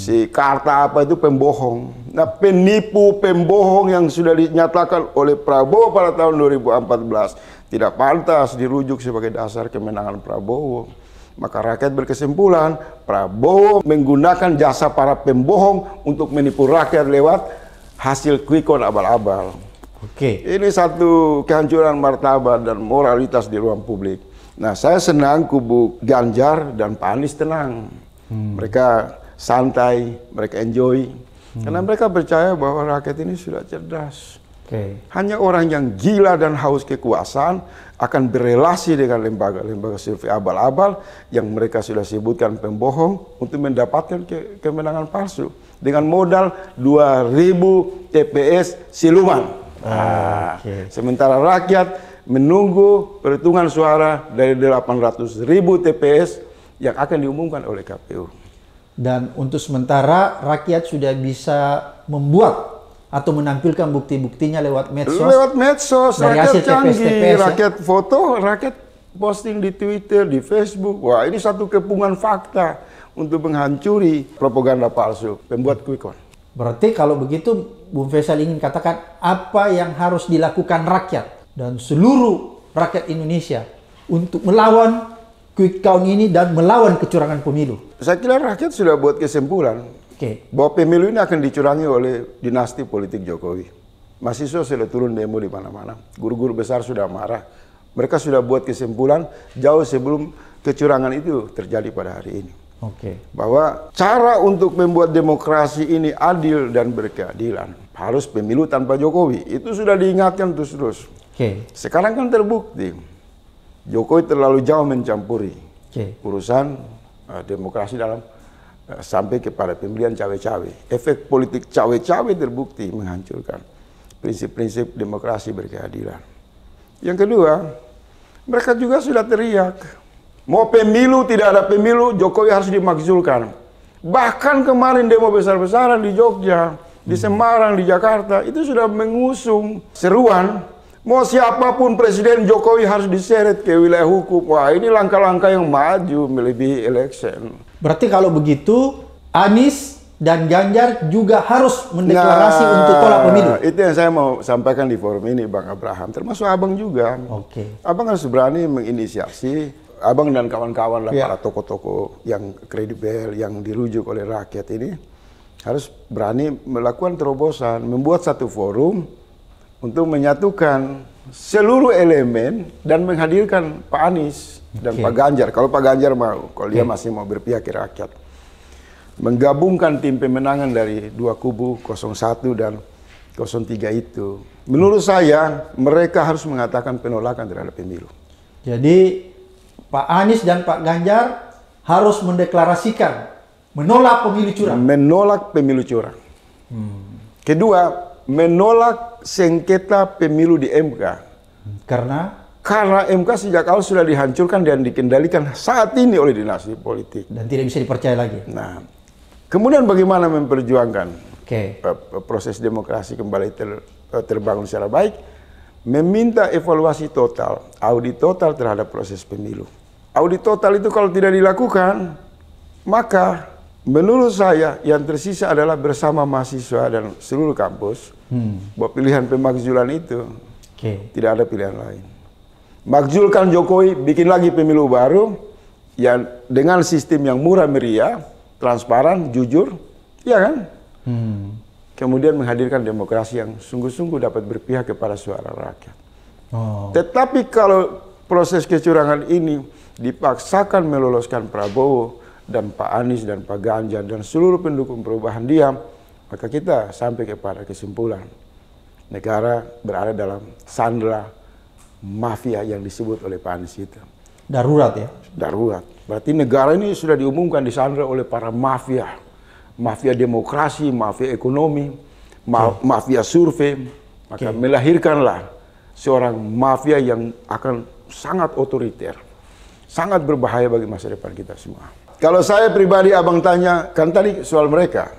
Si Karta apa itu pembohong. Nah, penipu pembohong yang sudah dinyatakan oleh Prabowo pada tahun 2014 tidak pantas dirujuk sebagai dasar kemenangan Prabowo. Maka rakyat berkesimpulan Prabowo menggunakan jasa para pembohong untuk menipu rakyat lewat hasil quick count abal-abal. Ini satu kehancuran martabat dan moralitas di ruang publik. Nah, saya senang kubu Ganjar dan Pak Anies tenang. Mereka santai, mereka enjoy. Karena mereka percaya bahwa rakyat ini sudah cerdas. Hanya orang yang gila dan haus kekuasaan akan berelasi dengan lembaga-lembaga survei abal-abal yang mereka sudah sebutkan pembohong untuk mendapatkan kemenangan palsu dengan modal 2.000 TPS siluman. Sementara rakyat menunggu perhitungan suara dari 800.000 TPS yang akan diumumkan oleh KPU. Dan untuk sementara rakyat sudah bisa membuat atau menampilkan bukti-buktinya lewat medsos. Lewat medsos, rakyat canggih, TPS, rakyat foto, rakyat posting di Twitter, di Facebook. Wah, ini satu kepungan fakta untuk menghancuri propaganda palsu pembuat quick count. Berarti kalau begitu Bung Faisal ingin katakan apa yang harus dilakukan rakyat dan seluruh rakyat Indonesia untuk melawan quick count ini dan melawan kecurangan pemilu. Saya kira rakyat sudah buat kesimpulan bahwa pemilu ini akan dicurangi oleh dinasti politik Jokowi. Mahasiswa sudah turun demo di mana-mana, guru-guru besar sudah marah. Mereka sudah buat kesimpulan jauh sebelum kecurangan itu terjadi pada hari ini. Bahwa cara untuk membuat demokrasi ini adil dan berkeadilan harus pemilu tanpa Jokowi. Itu sudah diingatkan terus-terus. Sekarang kan terbukti Jokowi terlalu jauh mencampuri urusan demokrasi dalam sampai kepada pemilihan cawe-cawe. Efek politik cawe-cawe terbukti menghancurkan prinsip-prinsip demokrasi berkeadilan. Yang kedua, mereka juga sudah teriak. Mau pemilu, tidak ada pemilu, Jokowi harus dimakzulkan. Bahkan kemarin demo besar-besaran di Jogja, di Semarang, di Jakarta, itu sudah mengusung seruan, mau siapapun Presiden Jokowi harus diseret ke wilayah hukum. Wah, ini langkah-langkah yang maju melebihi election. Berarti kalau begitu, Anies Dan Ganjar juga harus mendeklarasi untuk tolak pemilu. Itu yang saya mau sampaikan di forum ini, Bang Abraham. Termasuk Abang juga. Oke. Abang harus berani menginisiasi. Abang dan kawan-kawan lah, para tokoh-tokoh yang kredibel, yang dirujuk oleh rakyat ini harus berani melakukan terobosan, membuat satu forum untuk menyatukan seluruh elemen dan menghadirkan Pak Anies dan Pak Ganjar. Kalau Pak Ganjar mau, kalau dia masih mau berpihak ke rakyat, menggabungkan tim pemenangan dari dua kubu 01 dan 03 itu. Menurut saya mereka harus mengatakan penolakan terhadap pemilu. Jadi Pak Anies dan Pak Ganjar harus mendeklarasikan menolak pemilu curang. Menolak pemilu curang. Kedua, menolak sengketa pemilu di MK. Karena MK sejak awal sudah dihancurkan dan dikendalikan saat ini oleh dinasti politik. Dan tidak bisa dipercaya lagi. Nah, kemudian bagaimana memperjuangkan proses demokrasi kembali terbangun secara baik. Meminta evaluasi total, audit total terhadap proses pemilu. Audit total itu kalau tidak dilakukan, maka menurut saya yang tersisa adalah bersama mahasiswa dan seluruh kampus buat pilihan pemakzulan itu. Tidak ada pilihan lain. Makzulkan Jokowi, bikin lagi pemilu baru yang dengan sistem yang murah meriah, transparan, jujur, ya kan? Kemudian menghadirkan demokrasi yang sungguh-sungguh dapat berpihak kepada suara rakyat. Tetapi kalau proses kecurangan ini dipaksakan meloloskan Prabowo dan Pak Anies dan Pak Ganjar dan seluruh pendukung perubahan diam, maka kita sampai kepada kesimpulan negara berada dalam sandera mafia yang disebut oleh Pak Anies itu. Darurat ya? Darurat. Berarti negara ini sudah diumumkan disandera oleh para mafia. Mafia demokrasi, mafia ekonomi, mafia survei. Maka melahirkanlah seorang mafia yang akan sangat otoriter. Sangat berbahaya bagi masa depan kita semua. Kalau saya pribadi, Abang tanya, kan tadi soal mereka.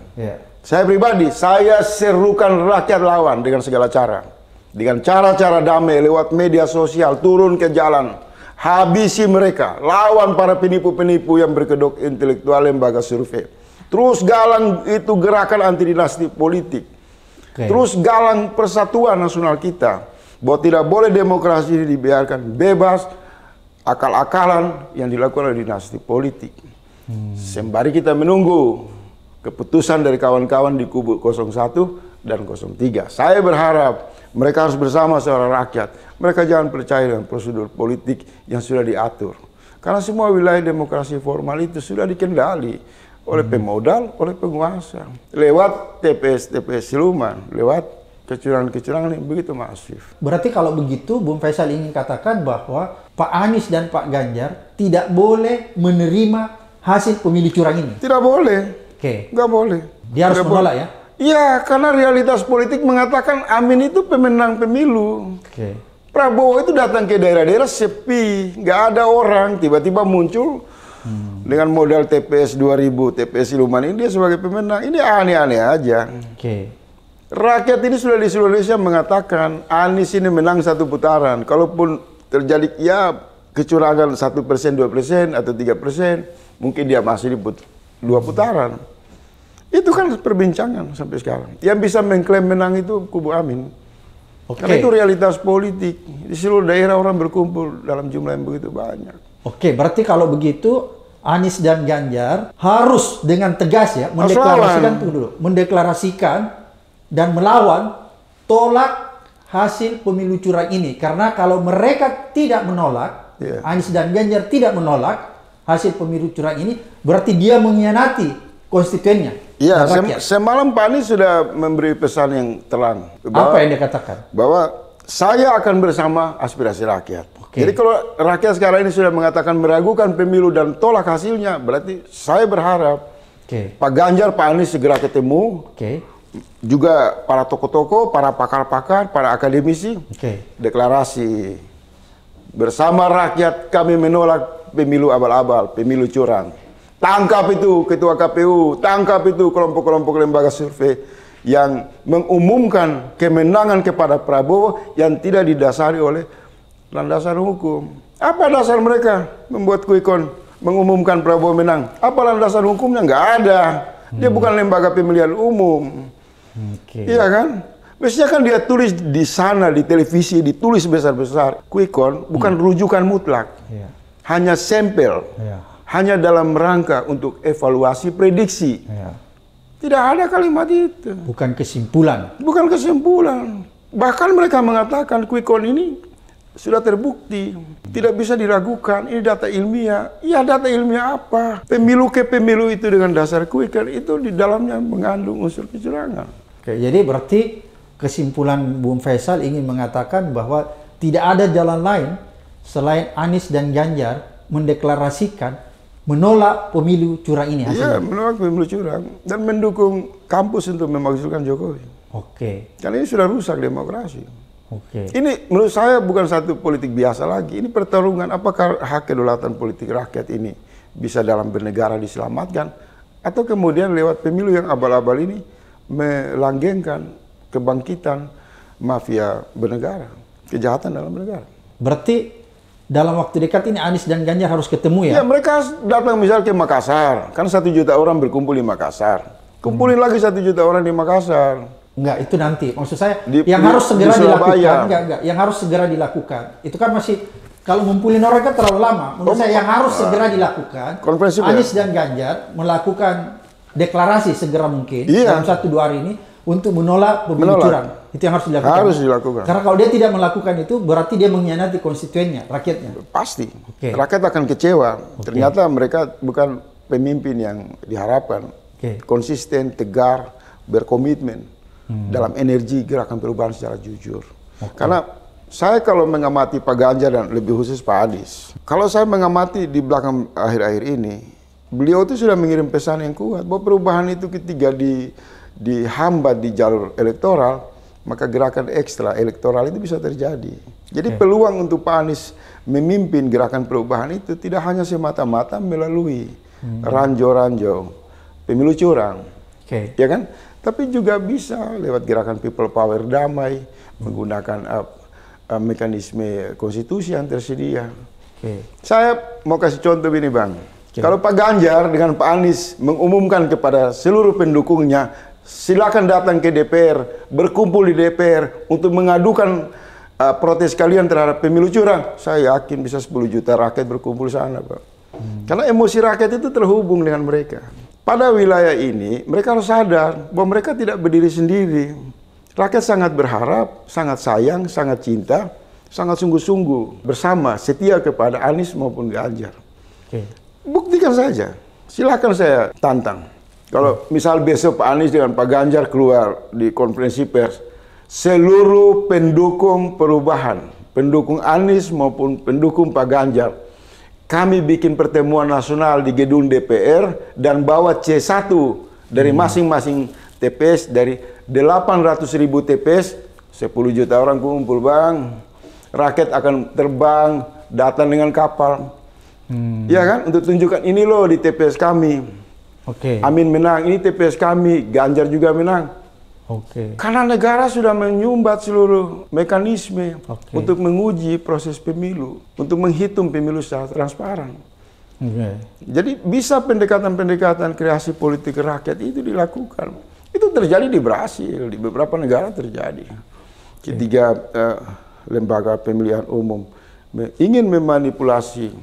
Saya pribadi, saya serukan rakyat lawan dengan segala cara. Dengan cara-cara damai, lewat media sosial, turun ke jalan. Habisi mereka, lawan para penipu-penipu yang berkedok intelektual lembaga survei. Terus galang itu gerakan anti dinasti politik. Terus galang persatuan nasional kita. Bahwa tidak boleh demokrasi ini dibiarkan bebas, akal-akalan yang dilakukan oleh dinasti politik. Sembari kita menunggu keputusan dari kawan-kawan di kubu 01 dan 03. Saya berharap mereka harus bersama seorang rakyat. Mereka jangan percaya dengan prosedur politik yang sudah diatur. Karena semua wilayah demokrasi formal itu sudah dikendali oleh pemodal, oleh penguasa, lewat TPS-TPS siluman, lewat kecurangan-kecurangan yang begitu masif. Berarti kalau begitu, Bung Faisal ingin katakan bahwa Pak Anies dan Pak Ganjar tidak boleh menerima hasil pemilu curang ini? Tidak boleh. Nggak boleh. Dia harus menolak ya? Iya, karena realitas politik mengatakan Amin itu pemenang pemilu. Prabowo itu datang ke daerah-daerah sepi, nggak ada orang, tiba-tiba muncul. Dengan modal TPS 2000, TPS siluman ini dia sebagai pemenang. Ini aneh-aneh aja. Rakyat ini sudah di seluruh Indonesia mengatakan Anies ini menang satu putaran. Kalaupun terjadi ya kecurangan 1%, 2% atau 3%, mungkin dia masih di 2 putaran. Itu kan perbincangan sampai sekarang. Yang bisa mengklaim menang itu kubu Amin. Karena itu realitas politik. Di seluruh daerah orang berkumpul dalam jumlah yang begitu banyak. Berarti kalau begitu Anies dan Ganjar harus dengan tegas ya mendeklarasikan dan melawan tolak hasil pemilu curang ini. Karena kalau mereka tidak menolak, Anies dan Ganjar tidak menolak hasil pemilu curang ini, berarti dia mengkhianati konstituennya. Semalam Pak Anies sudah memberi pesan yang terang. Apa yang dia katakan? Bahwa saya akan bersama aspirasi rakyat. Jadi kalau rakyat sekarang ini sudah mengatakan meragukan pemilu dan tolak hasilnya, berarti saya berharap Pak Ganjar, Pak Anies segera ketemu, juga para tokoh-tokoh, para pakar-pakar, para akademisi, deklarasi bersama rakyat kami menolak pemilu abal-abal, pemilu curang. Tangkap itu ketua KPU, tangkap itu kelompok-kelompok lembaga survei yang mengumumkan kemenangan kepada Prabowo yang tidak didasari oleh landasan hukum. Apa dasar mereka membuat kuikon mengumumkan Prabowo menang? Apa landasan hukumnya? Nggak ada. Dia bukan lembaga pemilihan umum. Iya kan? Biasanya kan dia tulis di sana, di televisi, ditulis besar-besar. Quick count bukan rujukan mutlak. Hanya sampel. Hanya dalam rangka untuk evaluasi prediksi. Tidak ada kalimat itu. Bukan kesimpulan. Bukan kesimpulan. Bahkan mereka mengatakan quick count ini sudah terbukti, tidak bisa diragukan, ini data ilmiah. Ya, data ilmiah apa? Pemilu ke pemilu itu dengan dasar quick count itu di dalamnya mengandung unsur kecurangan. Oke, jadi berarti kesimpulan Bung Faisal ingin mengatakan bahwa tidak ada jalan lain selain Anies dan Ganjar mendeklarasikan menolak pemilu curang ini. Iya, menolak pemilu curang dan mendukung kampus untuk memakzulkan Jokowi. Oke. Karena ini sudah rusak demokrasi. Oke. Ini menurut saya bukan satu politik biasa lagi. Ini pertarungan apakah hak kedaulatan politik rakyat ini bisa dalam bernegara diselamatkan atau kemudian lewat pemilu yang abal-abal ini melanggengkan kebangkitan mafia bernegara, kejahatan dalam bernegara. Berarti dalam waktu dekat ini Anies dan Ganjar harus ketemu ya? Ya, mereka datang misalnya ke Makassar. Kan 1 juta orang berkumpul di Makassar. Kumpulin lagi 1 juta orang di Makassar. Enggak, itu nanti. Maksud saya, yang harus segera dilakukan, enggak, yang harus segera dilakukan. Itu kan masih, kalau ngumpulin orang kan terlalu lama. Menurut saya, yang harus segera dilakukan, Anies dan Ganjar melakukan deklarasi segera mungkin, dalam 1-2 hari ini, untuk menolak pemilu curang. Itu yang harus dilakukan. Harus dilakukan. Karena kalau dia tidak melakukan itu, berarti dia mengkhianati konstituennya, rakyatnya. Pasti. Okay. Rakyat akan kecewa. Okay. Ternyata mereka bukan pemimpin yang diharapkan. Okay. Konsisten, tegar, berkomitmen. Dalam energi gerakan perubahan secara jujur. Okay. Karena saya kalau mengamati Pak Ganjar dan lebih khusus Pak Anies, kalau saya mengamati di belakang akhir-akhir ini, beliau itu sudah mengirim pesan yang kuat bahwa perubahan itu ketika dihambat di jalur elektoral, maka gerakan ekstra elektoral itu bisa terjadi. Jadi peluang untuk Pak Anies memimpin gerakan perubahan itu tidak hanya semata-mata melalui ranjau-ranjau pemilu curang, ya kan? Tapi juga bisa lewat gerakan people power damai, menggunakan mekanisme konstitusi yang tersedia. Saya mau kasih contoh ini, Bang. Kalau Pak Ganjar dengan Pak Anies mengumumkan kepada seluruh pendukungnya, silakan datang ke DPR, berkumpul di DPR untuk mengadukan protes kalian terhadap pemilu curang, saya yakin bisa 10 juta rakyat berkumpul sana, Pak. Karena emosi rakyat itu terhubung dengan mereka. Pada wilayah ini, mereka harus sadar bahwa mereka tidak berdiri sendiri. Rakyat sangat berharap, sangat sayang, sangat cinta, sangat sungguh-sungguh bersama, setia kepada Anies maupun Ganjar. Buktikan saja, silahkan saya tantang. Kalau misal besok Pak Anies dengan Pak Ganjar keluar di konferensi pers, seluruh pendukung perubahan, pendukung Anies maupun pendukung Pak Ganjar, kami bikin pertemuan nasional di gedung DPR dan bawa C1 dari masing-masing TPS, dari 800.000 TPS, 10 juta orang kumpul, Bang. Rakyat akan terbang, datang dengan kapal. Ya kan? Untuk tunjukkan ini loh di TPS kami. Amin menang, ini TPS kami, Ganjar juga menang. Karena negara sudah menyumbat seluruh mekanisme untuk menguji proses pemilu, untuk menghitung pemilu secara transparan. Jadi bisa pendekatan-pendekatan kreasi politik rakyat itu dilakukan. Itu terjadi di Brasil, di beberapa negara terjadi. Ketika lembaga pemilihan umum ingin memanipulasi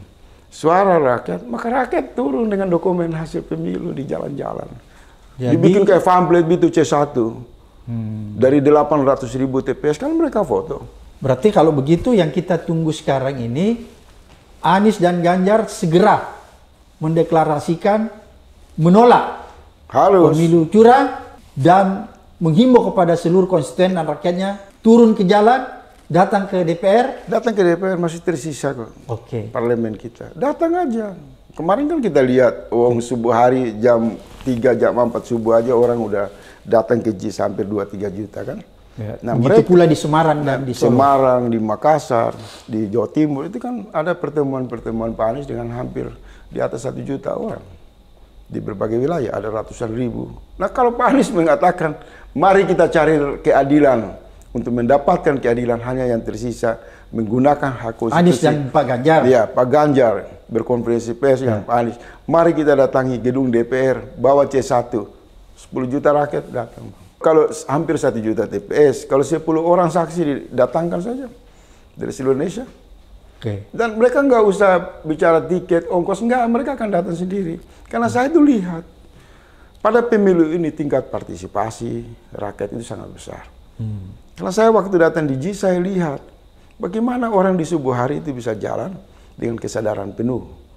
suara rakyat, maka rakyat turun dengan dokumen hasil pemilu di jalan-jalan. Dibikin kayak pamflet itu C1 dari 800.000 TPS, kan mereka foto. Berarti kalau begitu yang kita tunggu sekarang ini Anies dan Ganjar segera mendeklarasikan menolak pemilu curang dan menghimbau kepada seluruh konstituen dan rakyatnya turun ke jalan, datang ke DPR. Datang ke DPR masih tersisa kok. Parlemen kita. Datang aja. Kemarin kan kita lihat uang subuh hari jam 3 jam 4 subuh aja orang udah datang ke JIS hampir 2-3 juta kan. Nah, begitu mereka, pula di Semarang dan di Solo. Semarang, di Makassar, di Jawa Timur itu kan ada pertemuan-pertemuan Pak Anies dengan hampir di atas 1 juta orang. Di berbagai wilayah ada ratusan ribu. Nah, kalau Pak Anies mengatakan, "Mari kita cari keadilan." Untuk mendapatkan keadilan hanya yang tersisa menggunakan hak konstitusi. Anies dan Pak Ganjar. Iya, Pak Ganjar berkonferensi pers dengan Pak Anies. Mari kita datangi gedung DPR, bawa C1. 10 juta rakyat datang. Kalau hampir 1 juta TPS, kalau 10 orang saksi didatangkan saja dari seluruh Indonesia. Okay. Dan mereka nggak usah bicara tiket, ongkos, nggak, mereka akan datang sendiri. Karena saya itu lihat, pada pemilu ini tingkat partisipasi rakyat itu sangat besar. Karena saya waktu datang di G, saya lihat bagaimana orang di subuh hari itu bisa jalan dengan kesadaran penuh.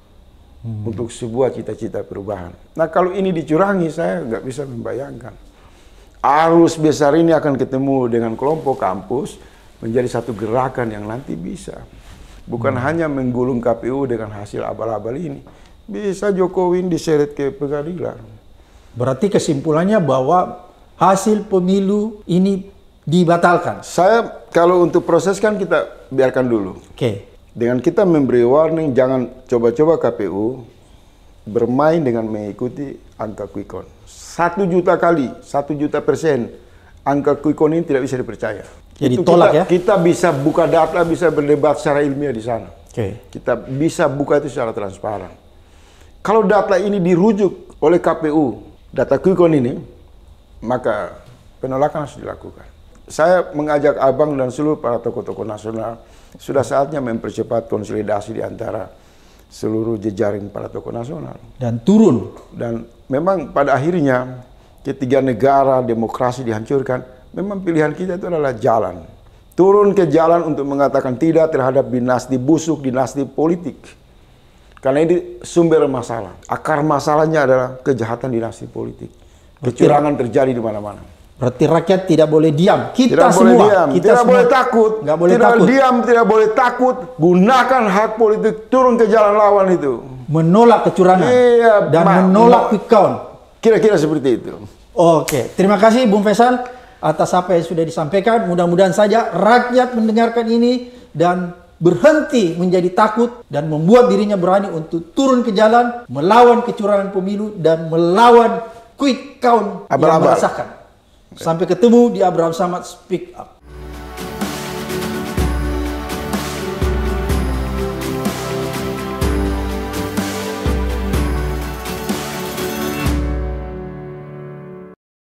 Untuk sebuah cita-cita perubahan. Nah, kalau ini dicurangi, saya nggak bisa membayangkan. Arus besar ini akan ketemu dengan kelompok kampus menjadi satu gerakan yang nanti bisa. Bukan hanya menggulung KPU dengan hasil abal-abal ini. Bisa Jokowi diseret ke pengadilan. Berarti kesimpulannya bahwa hasil pemilu ini dibatalkan? Saya, kalau untuk proses kan kita biarkan dulu. Oke. Okay. Dengan kita memberi warning, jangan coba-coba KPU bermain dengan mengikuti angka quick count. 1 juta kali, 1 juta persen, angka quick count ini tidak bisa dipercaya. Jadi itu tolak kita, ya? Kita bisa buka data, bisa berdebat secara ilmiah di sana. Okay. Kita bisa buka itu secara transparan. Kalau data ini dirujuk oleh KPU, data quick count ini, maka penolakan harus dilakukan. Saya mengajak abang dan seluruh para tokoh-tokoh nasional, sudah saatnya mempercepat konsolidasi di antara seluruh jejaring para tokoh nasional. Dan turun. Dan memang pada akhirnya ketiga negara demokrasi dihancurkan, memang pilihan kita itu adalah jalan. Turun ke jalan untuk mengatakan tidak terhadap dinasti busuk, dinasti politik. Karena ini sumber masalah. Akar masalahnya adalah kejahatan dinasti politik. Kecurangan terjadi di mana-mana. Berarti rakyat tidak boleh diam. Kita tidak semua boleh diam. Kita tidak semua boleh takut. Nggak boleh tidak takut. Diam, tidak boleh takut. Gunakan hak politik, turun ke jalan lawan itu. Menolak kecurangan. Iya, dan menolak quick count. Kira-kira seperti itu. Oke, terima kasih Bung Faisal atas apa yang sudah disampaikan. Mudah-mudahan saja rakyat mendengarkan ini dan berhenti menjadi takut dan membuat dirinya berani untuk turun ke jalan, melawan kecurangan pemilu dan melawan quick count yang meresahkan. Sampai ketemu di Abraham Samad Speak Up.